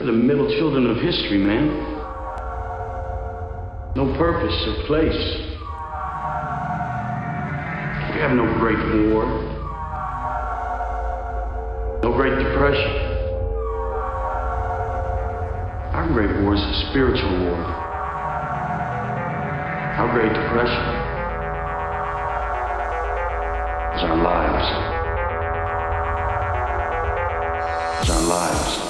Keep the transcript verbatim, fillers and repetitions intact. We're the middle children of history, man. No purpose or place. We have no Great War. No Great Depression. Our Great War is a spiritual war. Our Great Depression is our lives. It's our lives.